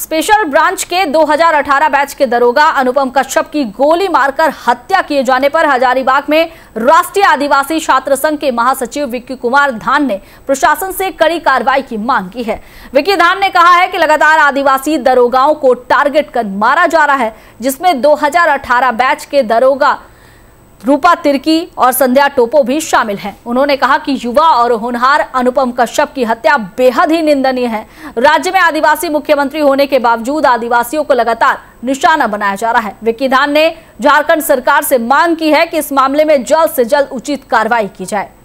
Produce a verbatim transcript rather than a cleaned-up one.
Special branch के दो हज़ार अठारह बैच के दरोगा अनुपम कश्यप की गोली मारकर हत्या किए जाने पर हजारीबाग में राष्ट्रीय आदिवासी छात्र संघ के महासचिव विक्की कुमार धान ने प्रशासन से कड़ी कार्रवाई की मांग की है। विक्की धान ने कहा है कि लगातार आदिवासी दरोगाओं को टारगेट कर मारा जा रहा है, जिसमें दो हज़ार अठारह बैच के दरोगा रूपा तिरकी और संध्या टोपो भी शामिल हैं। उन्होंने कहा कि युवा और होनहार अनुपम कश्यप की हत्या बेहद ही निंदनीय है। राज्य में आदिवासी मुख्यमंत्री होने के बावजूद आदिवासियों को लगातार निशाना बनाया जा रहा है। विक्की धान ने झारखंड सरकार से मांग की है कि इस मामले में जल्द से जल्द उचित कार्रवाई की जाए।